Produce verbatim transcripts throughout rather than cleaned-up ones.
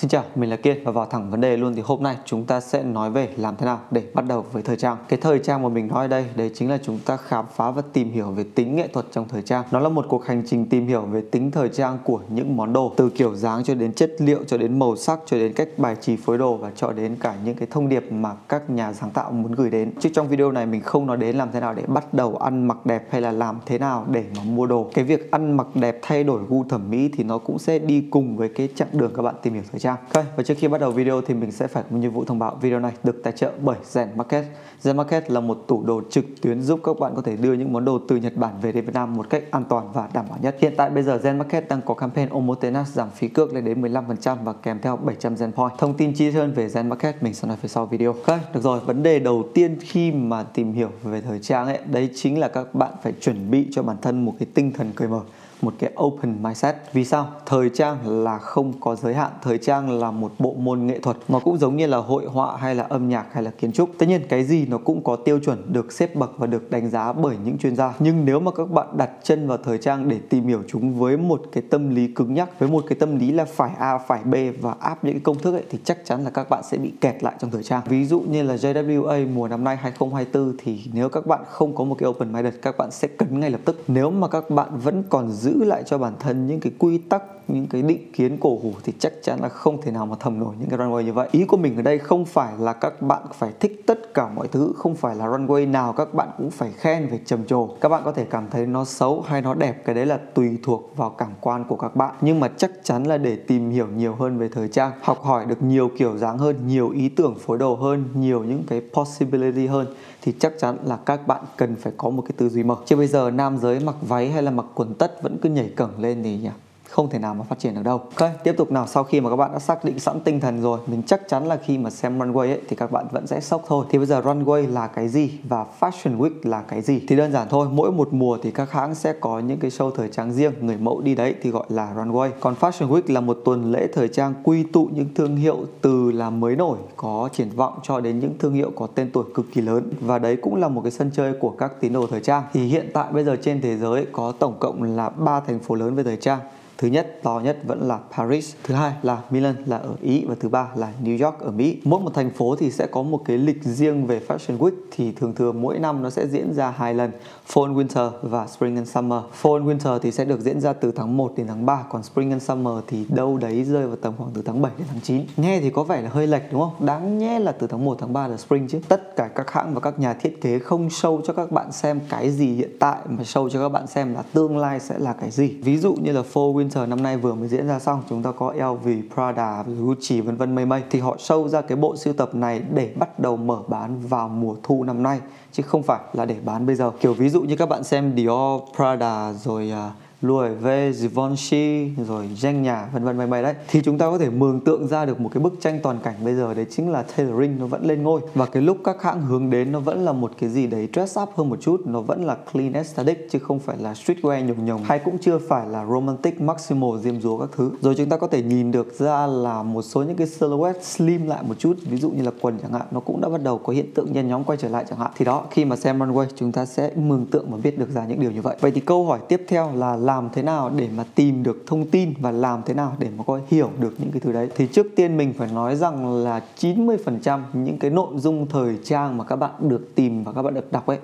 Xin chào, mình là Kiên và vào thẳng vấn đề luôn thì hôm nay chúng ta sẽ nói về làm thế nào để bắt đầu với thời trang. Cái thời trang mà mình nói ở đây, đấy chính là chúng ta khám phá và tìm hiểu về tính nghệ thuật trong thời trang. Nó là một cuộc hành trình tìm hiểu về tính thời trang của những món đồ, từ kiểu dáng cho đến chất liệu, cho đến màu sắc, cho đến cách bài trí phối đồ và cho đến cả những cái thông điệp mà các nhà sáng tạo muốn gửi đến. Chứ trong video này mình không nói đến làm thế nào để bắt đầu ăn mặc đẹp hay là làm thế nào để mà mua đồ. Cái việc ăn mặc đẹp, thay đổi gu thẩm mỹ thì nó cũng sẽ đi cùng với cái chặng đường các bạn tìm hiểu thời trang. Ok, và trước khi bắt đầu video thì mình sẽ phải có một nhiệm vụ thông báo video này được tài trợ bởi ZenMarket. ZenMarket là một tủ đồ trực tuyến giúp các bạn có thể đưa những món đồ từ Nhật Bản về đến Việt Nam một cách an toàn và đảm bảo nhất. Hiện tại bây giờ ZenMarket đang có campaign Omotenashi giảm phí cước lên đến mười lăm phần trăm và kèm theo bảy trăm Zen Point. Thông tin chi tiết hơn về ZenMarket mình sẽ nói phía sau video. Ok, được rồi, vấn đề đầu tiên khi mà tìm hiểu về thời trang ấy, đấy chính là các bạn phải chuẩn bị cho bản thân một cái tinh thần cởi mở, một cái open mindset. Vì sao? Thời trang là không có giới hạn, thời trang là một bộ môn nghệ thuật, nó cũng giống như là hội họa hay là âm nhạc hay là kiến trúc. Tất nhiên cái gì nó cũng có tiêu chuẩn được xếp bậc và được đánh giá bởi những chuyên gia. Nhưng nếu mà các bạn đặt chân vào thời trang để tìm hiểu chúng với một cái tâm lý cứng nhắc, với một cái tâm lý là phải A phải B và áp những cái công thức ấy, thì chắc chắn là các bạn sẽ bị kẹt lại trong thời trang. Ví dụ như là gi vê kép mùa năm nay hai không hai tư thì nếu các bạn không có một cái open minded, các bạn sẽ cấn ngay lập tức. Nếu mà các bạn vẫn còn giữ giữ lại cho bản thân những cái quy tắc, những cái định kiến cổ hủ thì chắc chắn là không thể nào mà thầm nổi những cái runway như vậy. Ý của mình ở đây không phải là các bạn phải thích tất cả mọi thứ, không phải là runway nào các bạn cũng phải khen về trầm trồ. Các bạn có thể cảm thấy nó xấu hay nó đẹp, cái đấy là tùy thuộc vào cảm quan của các bạn. Nhưng mà chắc chắn là để tìm hiểu nhiều hơn về thời trang, học hỏi được nhiều kiểu dáng hơn, nhiều ý tưởng phối đồ hơn, nhiều những cái possibility hơn, thì chắc chắn là các bạn cần phải có một cái tư duy mở. Chứ bây giờ nam giới mặc váy hay là mặc quần tất vẫn cứ nhảy cẩn lên thì nhỉ, không thể nào mà phát triển được đâu. Ok, tiếp tục nào. Sau khi mà các bạn đã xác định sẵn tinh thần rồi, mình chắc chắn là khi mà xem runway ấy thì các bạn vẫn sẽ sốc thôi. Thì bây giờ runway là cái gì và Fashion Week là cái gì? Thì đơn giản thôi, mỗi một mùa thì các hãng sẽ có những cái show thời trang riêng, người mẫu đi đấy thì gọi là runway. Còn Fashion Week là một tuần lễ thời trang quy tụ những thương hiệu từ là mới nổi, có triển vọng cho đến những thương hiệu có tên tuổi cực kỳ lớn, và đấy cũng là một cái sân chơi của các tín đồ thời trang. Thì hiện tại bây giờ trên thế giới có tổng cộng là ba thành phố lớn về thời trang. Thứ nhất, to nhất vẫn là Paris, thứ hai là Milan là ở Ý và thứ ba là New York ở Mỹ. Mỗi một thành phố thì sẽ có một cái lịch riêng về Fashion Week, thì thường thường mỗi năm nó sẽ diễn ra hai lần, Fall Winter và Spring and Summer. Fall Winter thì sẽ được diễn ra từ tháng một đến tháng ba, còn Spring and Summer thì đâu đấy rơi vào tầm khoảng từ tháng bảy đến tháng chín. Nghe thì có vẻ là hơi lệch đúng không? Đáng nhẽ là từ tháng một tháng ba là Spring chứ. Tất cả các hãng và các nhà thiết kế không show cho các bạn xem cái gì hiện tại mà show cho các bạn xem là tương lai sẽ là cái gì. Ví dụ như là Fall Winter năm nay vừa mới diễn ra xong, chúng ta có lờ vê, Prada, Gucci vân vân mây mây, thì họ show ra cái bộ sưu tập này để bắt đầu mở bán vào mùa thu năm nay chứ không phải là để bán bây giờ. Kiểu ví dụ như các bạn xem Dior, Prada rồi uh... Louis Vuitton, Givenchy rồi Givenchy vân vân mây mây đấy, thì chúng ta có thể mường tượng ra được một cái bức tranh toàn cảnh bây giờ, đấy chính là tailoring nó vẫn lên ngôi, và cái lúc các hãng hướng đến nó vẫn là một cái gì đấy dress up hơn một chút, nó vẫn là clean aesthetic chứ không phải là streetwear nhồng nhồng, hay cũng chưa phải là romantic maximal diêm dúa các thứ. Rồi chúng ta có thể nhìn được ra là một số những cái silhouette slim lại một chút, ví dụ như là quần chẳng hạn, nó cũng đã bắt đầu có hiện tượng nhen nhóm quay trở lại chẳng hạn. Thì đó, khi mà xem runway chúng ta sẽ mường tượng và biết được ra những điều như vậy. Vậy thì câu hỏi tiếp theo là làm thế nào để mà tìm được thông tin và làm thế nào để mà coi hiểu được những cái thứ đấy? Thì trước tiên mình phải nói rằng là chín mươi phần trăm những cái nội dung thời trang mà các bạn được tìm và các bạn được đọc ấy,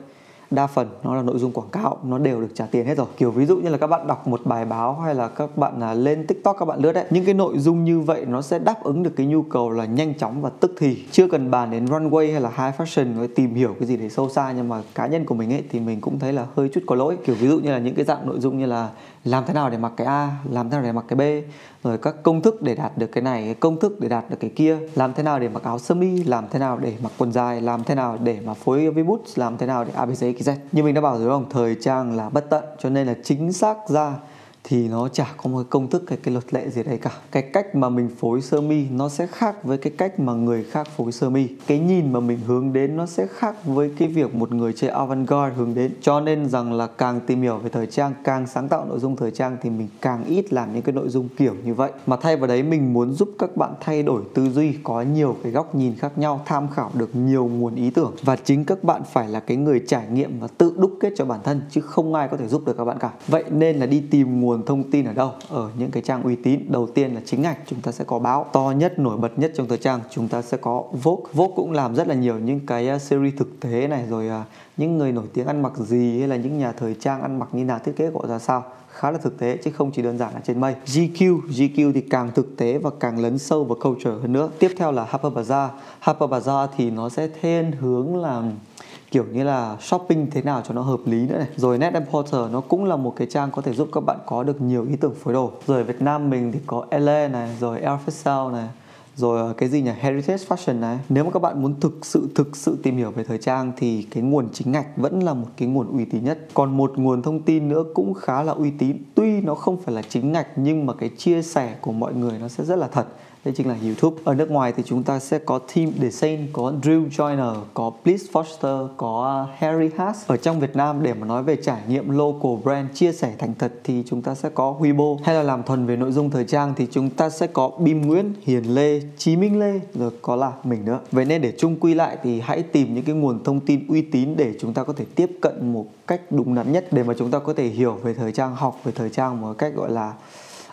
đa phần nó là nội dung quảng cáo, nó đều được trả tiền hết rồi. Kiểu ví dụ như là các bạn đọc một bài báo hay là các bạn à, lên TikTok các bạn lướt đấy, những cái nội dung như vậy nó sẽ đáp ứng được cái nhu cầu là nhanh chóng và tức thì. Chưa cần bàn đến runway hay là high fashion với tìm hiểu cái gì để sâu xa, nhưng mà cá nhân của mình ấy thì mình cũng thấy là hơi chút có lỗi. Kiểu ví dụ như là những cái dạng nội dung như là làm thế nào để mặc cái A, làm thế nào để mặc cái B, rồi các công thức để đạt được cái này, công thức để đạt được cái kia, làm thế nào để mặc áo sơ mi, làm thế nào để mặc quần dài, làm thế nào để mà phối với bút, làm thế nào để a bê xê. Như mình đã bảo rồi không, thời trang là bất tận, cho nên là chính xác ra thì nó chả có một công thức hay cái luật lệ gì đấy cả. Cái cách mà mình phối sơ mi nó sẽ khác với cái cách mà người khác phối sơ mi, cái nhìn mà mình hướng đến nó sẽ khác với cái việc một người chơi avant-garde hướng đến. Cho nên rằng là càng tìm hiểu về thời trang, càng sáng tạo nội dung thời trang thì mình càng ít làm những cái nội dung kiểu như vậy, mà thay vào đấy mình muốn giúp các bạn thay đổi tư duy, có nhiều cái góc nhìn khác nhau, tham khảo được nhiều nguồn ý tưởng, và chính các bạn phải là cái người trải nghiệm và tự đúc kết cho bản thân, chứ không ai có thể giúp được các bạn cả. Vậy nên là đi tìm nguồn nguồn thông tin ở đâu? Ở những cái trang uy tín. Đầu tiên là chính ngạch, chúng ta sẽ có báo to nhất, nổi bật nhất trong thời trang, chúng ta sẽ có Vogue. Vogue cũng làm rất là nhiều những cái series thực tế này, rồi những người nổi tiếng ăn mặc gì, hay là những nhà thời trang ăn mặc như nào, thiết kế của ra sao, khá là thực tế chứ không chỉ đơn giản là trên mây. G Q G Q thì càng thực tế và càng lấn sâu vào culture hơn nữa. Tiếp theo là Harper's Bazaar. Harper's Bazaar thì nó sẽ thiên hướng là kiểu như là shopping thế nào cho nó hợp lý nữa này. Rồi Net and Porter nó cũng là một cái trang có thể giúp các bạn có được nhiều ý tưởng phối đồ. Rồi Việt Nam mình thì có Elle này, rồi Elfsell này, rồi cái gì nhỉ, Heritage Fashion này. Nếu mà các bạn muốn thực sự thực sự tìm hiểu về thời trang thì cái nguồn chính ngạch vẫn là một cái nguồn uy tín nhất. Còn một nguồn thông tin nữa cũng khá là uy tín, tuy nó không phải là chính ngạch nhưng mà cái chia sẻ của mọi người nó sẽ rất là thật, đây chính là YouTube. Ở nước ngoài thì chúng ta sẽ có Team Design, có Drew Joiner, có Bliss Foster, có Harry Haas. Ở trong Việt Nam để mà nói về trải nghiệm local brand, chia sẻ thành thật thì chúng ta sẽ có Huy Bô. Hay là làm thuần về nội dung thời trang thì chúng ta sẽ có Bim Nguyễn, Hiền Lê, Chí Minh Lê, rồi có là mình nữa. Vậy nên để chung quy lại thì hãy tìm những cái nguồn thông tin uy tín để chúng ta có thể tiếp cận một cách đúng đắn nhất, để mà chúng ta có thể hiểu về thời trang, học về thời trang một cách gọi là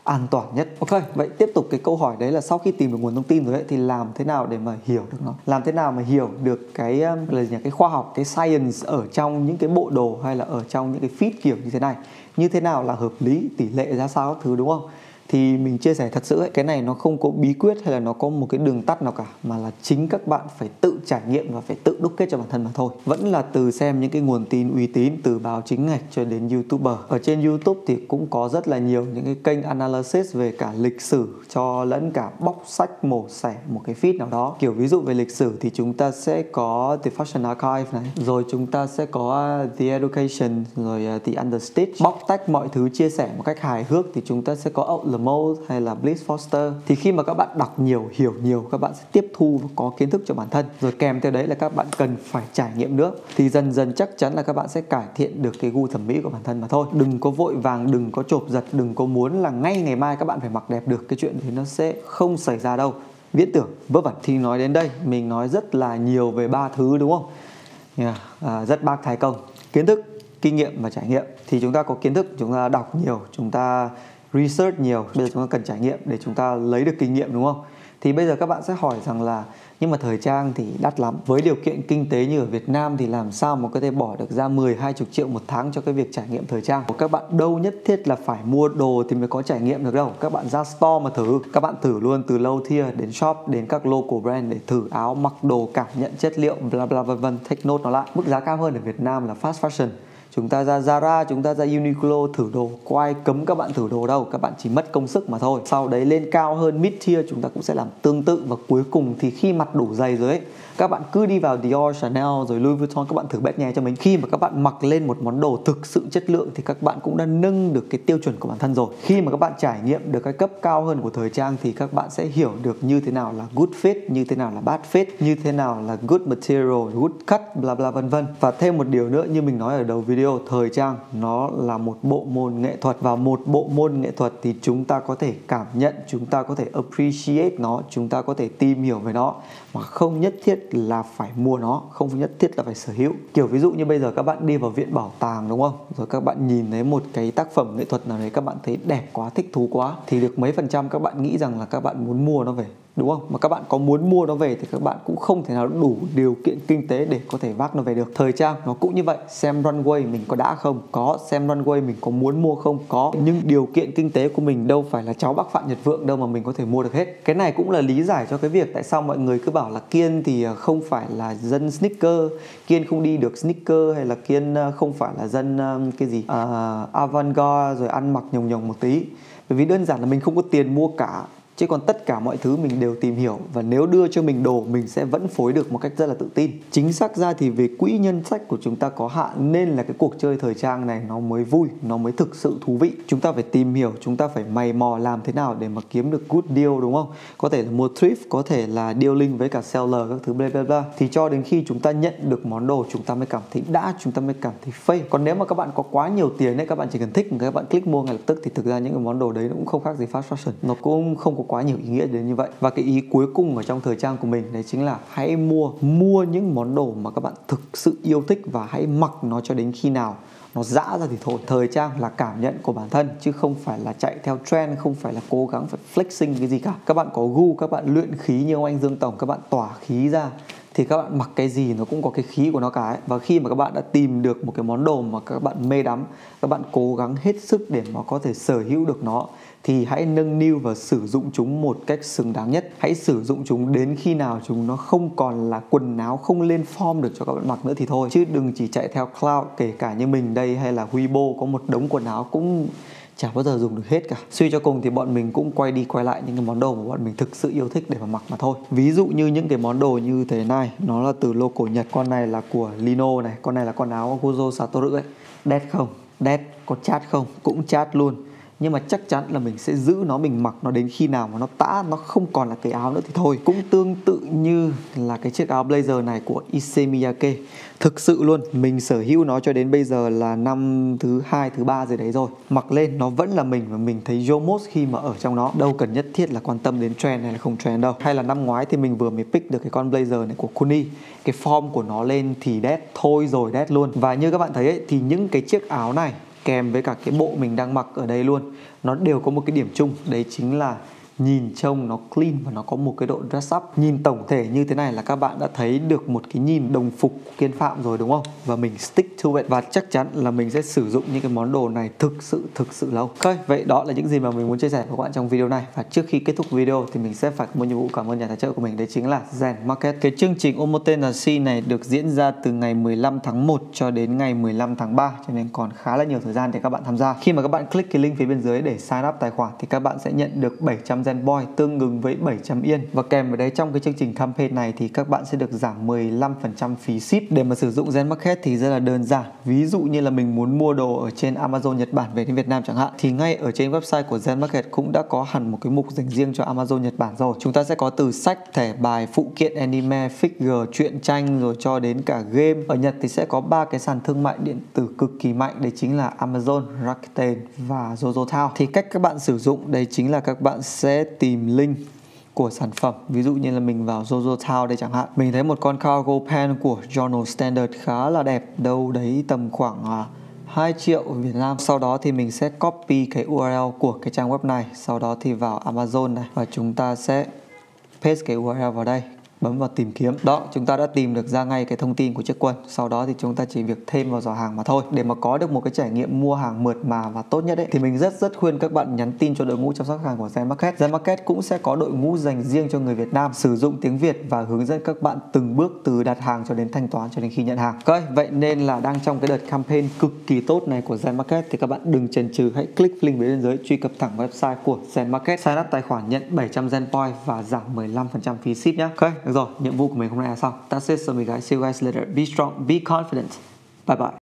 an toàn nhất. Ok, vậy tiếp tục cái câu hỏi đấy là sau khi tìm được nguồn thông tin rồi ấy, thì làm thế nào để mà hiểu được nó? Làm thế nào mà hiểu được cái là gì, cái khoa học, cái science ở trong những cái bộ đồ hay là ở trong những cái feed kiểu như thế này? Như thế nào là hợp lý, tỷ lệ ra sao các thứ, đúng không? Thì mình chia sẻ thật sự ấy, cái này nó không có bí quyết hay là nó có một cái đường tắt nào cả, mà là chính các bạn phải tự trải nghiệm và phải tự đúc kết cho bản thân mà thôi. Vẫn là từ xem những cái nguồn tin uy tín, từ báo chính ngạch cho đến YouTuber. Ở trên YouTube thì cũng có rất là nhiều những cái kênh analysis về cả lịch sử cho lẫn cả bóc sách mổ xẻ một cái feed nào đó. Kiểu ví dụ về lịch sử thì chúng ta sẽ có The Fashion Archive này, rồi chúng ta sẽ có The Education, rồi The Understitch. Bóc tách mọi thứ, chia sẻ một cách hài hước thì chúng ta sẽ có Elle hay là Bliss Foster. Thì khi mà các bạn đọc nhiều, hiểu nhiều, các bạn sẽ tiếp thu và có kiến thức cho bản thân. Rồi kèm theo đấy là các bạn cần phải trải nghiệm nữa, thì dần dần chắc chắn là các bạn sẽ cải thiện được cái gu thẩm mỹ của bản thân mà thôi. Đừng có vội vàng, đừng có chộp giật, đừng có muốn là ngay ngày mai các bạn phải mặc đẹp được. Cái chuyện thì nó sẽ không xảy ra đâu. Viễn tưởng, vớ vẩn. Thì nói đến đây mình nói rất là nhiều về ba thứ, đúng không? Yeah. À, rất bác Thái Công. Kiến thức, kinh nghiệm và trải nghiệm. Thì chúng ta có kiến thức, chúng ta đọc nhiều, chúng ta research nhiều, bây giờ chúng ta cần trải nghiệm để chúng ta lấy được kinh nghiệm, đúng không? Thì bây giờ các bạn sẽ hỏi rằng là nhưng mà thời trang thì đắt lắm, với điều kiện kinh tế như ở Việt Nam thì làm sao mà có thể bỏ được ra mười, hai mươi triệu một tháng cho cái việc trải nghiệm thời trang? Các bạn đâu nhất thiết là phải mua đồ thì mới có trải nghiệm được đâu. Các bạn ra store mà thử, các bạn thử luôn từ low tier đến shop đến các local brand để thử áo, mặc đồ, cảm nhận chất liệu, bla bla vân vân. Take note nó lại. Mức giá cao hơn ở Việt Nam là fast fashion. Chúng ta ra Zara, chúng ta ra Uniqlo thử đồ, có ai cấm các bạn thử đồ đâu, các bạn chỉ mất công sức mà thôi. Sau đấy lên cao hơn mid tier chúng ta cũng sẽ làm tương tự, và cuối cùng thì khi mặt đủ dày rồi ấy, các bạn cứ đi vào Dior, Chanel rồi Louis Vuitton, các bạn thử bét nhè cho mình. Khi mà các bạn mặc lên một món đồ thực sự chất lượng thì các bạn cũng đã nâng được cái tiêu chuẩn của bản thân rồi. Khi mà các bạn trải nghiệm được cái cấp cao hơn của thời trang thì các bạn sẽ hiểu được như thế nào là good fit, như thế nào là bad fit, như thế nào là good material, good cut, bla bla vân vân. Và thêm một điều nữa, như mình nói ở đầu video, thời trang nó là một bộ môn nghệ thuật, và một bộ môn nghệ thuật thì chúng ta có thể cảm nhận, chúng ta có thể appreciate nó, chúng ta có thể tìm hiểu về nó, mà không nhất thiết là phải mua nó, không nhất thiết là phải sở hữu. Kiểu ví dụ như bây giờ các bạn đi vào viện bảo tàng, đúng không? Rồi các bạn nhìn thấy một cái tác phẩm nghệ thuật nào đấy, các bạn thấy đẹp quá, thích thú quá, thì được mấy phần trăm các bạn nghĩ rằng là các bạn muốn mua nó về, đúng không? Mà các bạn có muốn mua nó về thì các bạn cũng không thể nào đủ điều kiện kinh tế để có thể vác nó về được. Thời trang nó cũng như vậy, xem runway mình có đã không? Có. Xem runway mình có muốn mua không? Có. Nhưng điều kiện kinh tế của mình đâu phải là cháu bác Phạm Nhật Vượng đâu mà mình có thể mua được hết. Cái này cũng là lý giải cho cái việc tại sao mọi người cứ bảo là Kiên thì không phải là dân sneaker, Kiên không đi được sneaker, hay là Kiên không phải là dân cái gì à, avant-garde rồi ăn mặc nhồng nhồng một tí. Bởi vì đơn giản là mình không có tiền mua cả, chứ còn tất cả mọi thứ mình đều tìm hiểu, và nếu đưa cho mình đồ mình sẽ vẫn phối được một cách rất là tự tin. Chính xác ra thì về quỹ nhân sách của chúng ta có hạn, nên là cái cuộc chơi thời trang này nó mới vui, nó mới thực sự thú vị. Chúng ta phải tìm hiểu, chúng ta phải mày mò làm thế nào để mà kiếm được good deal, đúng không? Có thể là mua thrift, có thể là dealing với cả seller các thứ bla bla bla. Thì cho đến khi chúng ta nhận được món đồ chúng ta mới cảm thấy đã, chúng ta mới cảm thấy phê. Còn nếu mà các bạn có quá nhiều tiền ấy, các bạn chỉ cần thích các bạn click mua ngay lập tức, thì thực ra những cái món đồ đấy nó cũng không khác gì fast fashion, nó cũng không có quá nhiều ý nghĩa đến như vậy. Và cái ý cuối cùng ở trong thời trang của mình đấy chính là hãy mua, mua những món đồ mà các bạn thực sự yêu thích, và hãy mặc nó cho đến khi nào nó dã ra thì thôi. Thời trang là cảm nhận của bản thân chứ không phải là chạy theo trend, không phải là cố gắng phải flexing cái gì cả. Các bạn có gu, các bạn luyện khí như ông anh Dương Tổng, các bạn tỏa khí ra thì các bạn mặc cái gì nó cũng có cái khí của nó cái. Và khi mà các bạn đã tìm được một cái món đồ mà các bạn mê đắm, các bạn cố gắng hết sức để mà có thể sở hữu được nó, thì hãy nâng niu và sử dụng chúng một cách xứng đáng nhất. Hãy sử dụng chúng đến khi nào chúng nó không còn là quần áo không lên form được cho các bạn mặc nữa thì thôi. Chứ đừng chỉ chạy theo cloud, kể cả như mình đây hay là Huy Bô có một đống quần áo cũng chả bao giờ dùng được hết cả. Suy cho cùng thì bọn mình cũng quay đi quay lại những cái món đồ mà bọn mình thực sự yêu thích để mà mặc mà thôi. Ví dụ như những cái món đồ như thế này, nó là từ lô cổ Nhật. Con này là của Lino này, con này là con áo Guzo Satoru ấy. Dead không? Dead. Có chat không? Cũng chat luôn. Nhưng mà chắc chắn là mình sẽ giữ nó, mình mặc nó đến khi nào mà nó tã, nó không còn là cái áo nữa thì thôi. Cũng tương tự như là cái chiếc áo blazer này của Issey Miyake. Thực sự luôn, mình sở hữu nó cho đến bây giờ là năm thứ hai, thứ ba rồi đấy rồi. Mặc lên nó vẫn là mình và mình thấy yomos khi mà ở trong nó. Đâu cần nhất thiết là quan tâm đến trend hay là không trend đâu. Hay là năm ngoái thì mình vừa mới pick được cái con blazer này của Kuni. Cái form của nó lên thì đét, thôi rồi đét luôn. Và như các bạn thấy ấy, thì những cái chiếc áo này kèm với cả cái bộ mình đang mặc ở đây luôn, nó đều có một cái điểm chung, đấy chính là nhìn trông nó clean và nó có một cái độ dress up. Nhìn tổng thể như thế này là các bạn đã thấy được một cái nhìn đồng phục của Kiên Phạm rồi đúng không? Và mình stick to it. Và chắc chắn là mình sẽ sử dụng những cái món đồ này thực sự, thực sự lâu. Ok, vậy đó là những gì mà mình muốn chia sẻ với các bạn trong video này. Và trước khi kết thúc video thì mình sẽ phải có một nhiệm vụ cảm ơn nhà tài trợ của mình, đấy chính là ZenMarket. Cái chương trình Omotenashi này được diễn ra từ ngày mười lăm tháng một cho đến ngày mười lăm tháng ba, cho nên còn khá là nhiều thời gian để các bạn tham gia. Khi mà các bạn click cái link phía bên dưới để sign up tài khoản thì các bạn sẽ nhận được bảy trăm Boy tương ứng với bảy trăm yên. Và kèm với đấy, trong cái chương trình campaign này thì các bạn sẽ được giảm mười lăm phần trăm phí ship. Để mà sử dụng ZenMarket thì rất là đơn giản. Ví dụ như là mình muốn mua đồ ở trên Amazon Nhật Bản về đến Việt Nam chẳng hạn, thì ngay ở trên website của ZenMarket cũng đã có hẳn một cái mục dành riêng cho Amazon Nhật Bản rồi. Chúng ta sẽ có từ sách, thẻ bài, phụ kiện anime, figure, truyện tranh rồi cho đến cả game. Ở Nhật thì sẽ có ba cái sàn thương mại điện tử cực kỳ mạnh, đấy chính là Amazon, Rakuten và ZozoTown. Thì cách các bạn sử dụng đấy chính là các bạn sẽ tìm link của sản phẩm. Ví dụ như là mình vào ZozoTown đây chẳng hạn, mình thấy một con cargo pant của Journal Standard khá là đẹp, đâu đấy tầm khoảng hai triệu Việt Nam. Sau đó thì mình sẽ copy cái u rờ lờ của cái trang web này, sau đó thì vào Amazon này và chúng ta sẽ paste cái u rờ lờ vào đây, bấm vào tìm kiếm. Đó, chúng ta đã tìm được ra ngay cái thông tin của chiếc quần. Sau đó thì chúng ta chỉ việc thêm vào giỏ hàng mà thôi. Để mà có được một cái trải nghiệm mua hàng mượt mà và tốt nhất ấy, thì mình rất rất khuyên các bạn nhắn tin cho đội ngũ chăm sóc khách hàng của ZenMarket. ZenMarket cũng sẽ có đội ngũ dành riêng cho người Việt Nam, sử dụng tiếng Việt và hướng dẫn các bạn từng bước từ đặt hàng cho đến thanh toán cho đến khi nhận hàng. Ok, vậy nên là đang trong cái đợt campaign cực kỳ tốt này của ZenMarket thì các bạn đừng chần chừ, hãy click link bên dưới, truy cập thẳng website của ZenMarket, sign up tài khoản nhận bảy trăm Zen Point và giảm mười lăm phần trăm phí ship nhé. Ok, rồi, nhiệm vụ của mình hôm nay là xong. That's it, so guys, see you guys later. Be strong, be confident. Bye bye.